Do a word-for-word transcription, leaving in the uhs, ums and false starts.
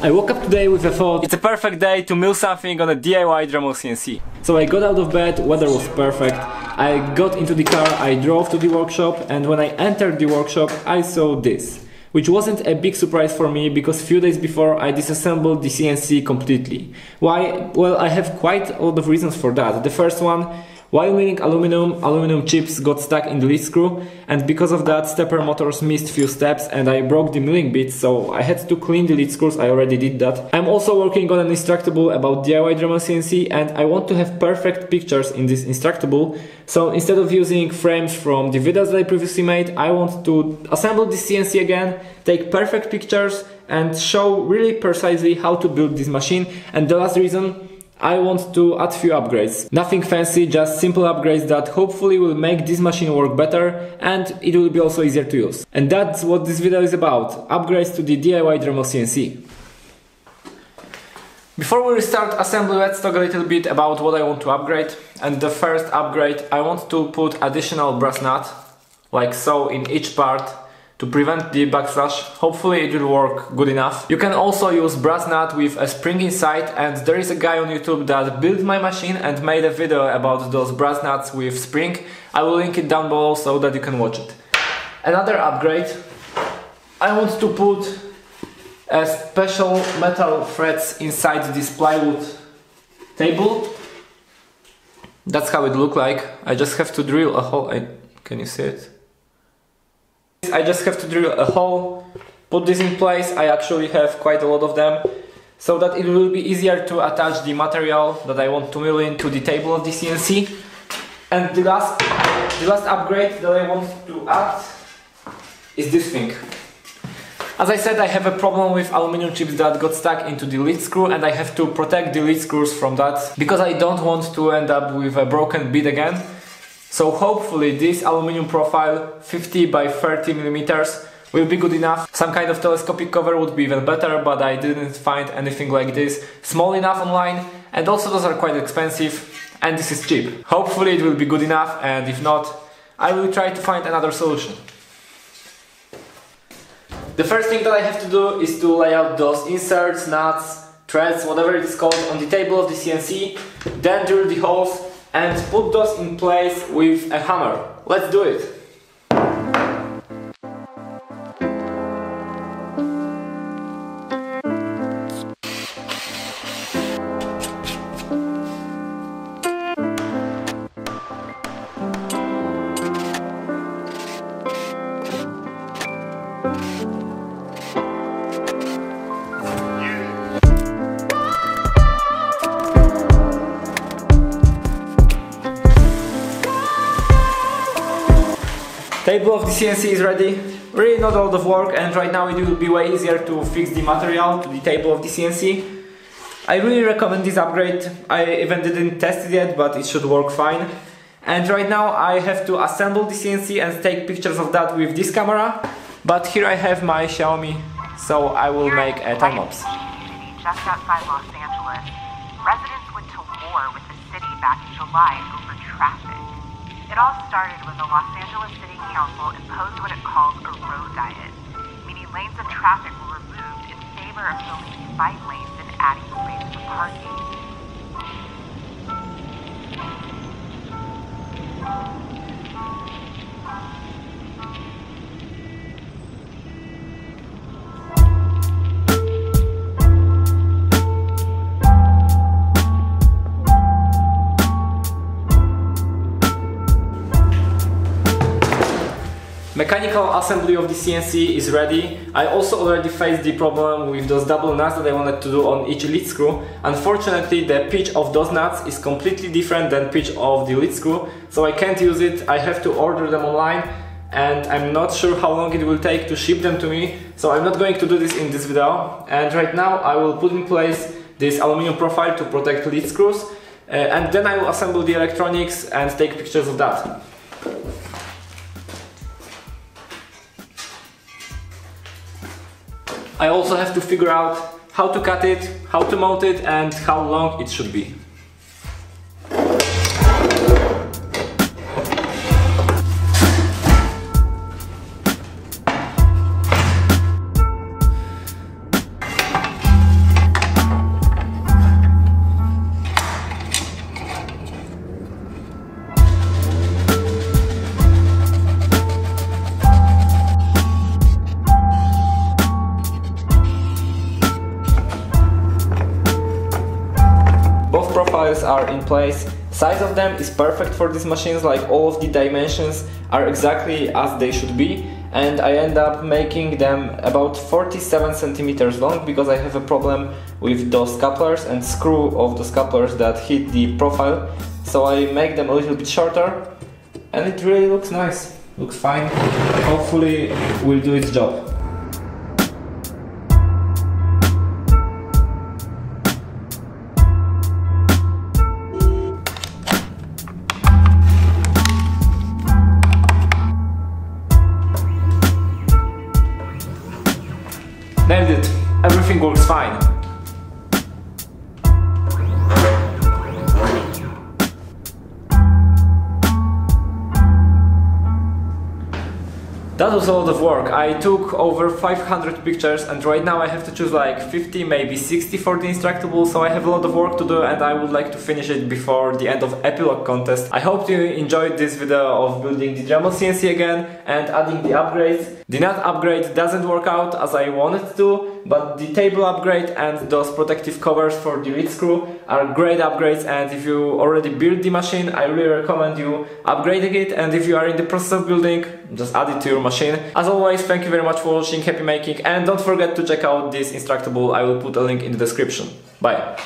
I woke up today with the thought, it's a perfect day to mill something on a D I Y Dremel C N C. So I got out of bed, weather was perfect, I got into the car, I drove to the workshop, and when I entered the workshop I saw this. Which wasn't a big surprise for me, because few days before I disassembled the C N C completely. Why? Well, I have quite a lot of reasons for that. The first one, while milling aluminum, aluminum chips got stuck in the lead screw, and because of that stepper motors missed few steps and I broke the milling bit, so I had to clean the lead screws, I already did that. I'm also working on an Instructable about D I Y Dremel C N C, and I want to have perfect pictures in this Instructable, so instead of using frames from the videos that I previously made, I want to assemble this C N C again, take perfect pictures and show really precisely how to build this machine. And the last reason, I want to add few upgrades. Nothing fancy, just simple upgrades that hopefully will make this machine work better, and it will be also easier to use. And that's what this video is about, upgrades to the D I Y Dremel C N C. Before we restart assembly, let's talk a little bit about what I want to upgrade. And the first upgrade, I want to put additional brass nut, like so, in each part, to prevent the backslash. Hopefully it will work good enough. You can also use brass nut with a spring inside, and there is a guy on YouTube that built my machine and made a video about those brass nuts with spring. I will link it down below so that you can watch it. Another upgrade, I want to put a special metal threads inside this plywood table. That's how it looks like. I just have to drill a hole. I... Can you see it? I just have to drill a hole, put this in place. I actually have quite a lot of them, so that it will be easier to attach the material that I want to mill into the table of the C N C. And the last, the last upgrade that I want to add is this thing. As I said, I have a problem with aluminum chips that got stuck into the lead screw, and I have to protect the lead screws from that, because I don't want to end up with a broken bit again. So hopefully this aluminum profile, fifty by thirty millimeters, will be good enough. Some kind of telescopic cover would be even better, but I didn't find anything like this small enough online, and also those are quite expensive, and this is cheap. Hopefully it will be good enough, and if not, I will try to find another solution. The first thing that I have to do is to lay out those inserts, nuts, threads, whatever it is called, on the table of the C N C, then drill the holes and put those in place with a hammer. Let's do it! Table of the C N C is ready. Really not a lot of work, and right now it will be way easier to fix the material to the table of the C N C. I really recommend this upgrade. I even didn't test it yet, but it should work fine. And right now I have to assemble the C N C and take pictures of that with this camera. But here I have my Xiaomi, so I will make a time lapse. Just outside Los Angeles, residents went to war with the city back in July over traffic. It all started when the Los Angeles City Council imposed what it called a road diet, meaning lanes of traffic were removed in favor of building bike lanes and adding lanes for parking. Mechanical assembly of the C N C is ready. I also already faced the problem with those double nuts that I wanted to do on each lead screw. Unfortunately, the pitch of those nuts is completely different than pitch of the lead screw, so I can't use it. I have to order them online, and I'm not sure how long it will take to ship them to me, so I'm not going to do this in this video. And right now I will put in place this aluminum profile to protect lead screws, uh, and then I will assemble the electronics and take pictures of that. I also have to figure out how to cut it, how to mount it, and how long it should be. coils are in place. Size of them is perfect for these machines, like all of the dimensions are exactly as they should be, and I end up making them about forty-seven centimeters long because I have a problem with those couplers and screw of those couplers that hit the profile, so I make them a little bit shorter, and it really looks nice, looks fine, hopefully will do its job. Nailed it, everything works fine. That was a lot of work. I took over five hundred pictures and right now I have to choose like fifty, maybe sixty for the Instructable, so I have a lot of work to do and I would like to finish it before the end of Epilog contest. I hope you enjoyed this video of building the Dremel C N C again and adding the upgrades. The nut upgrade doesn't work out as I wanted to, but the table upgrade and those protective covers for the lead screw are great upgrades, and if you already built the machine, I really recommend you upgrading it, and if you are in the process of building, just add it to your machine. As always, thank you very much for watching, happy making, and don't forget to check out this Instructable, I will put a link in the description. Bye!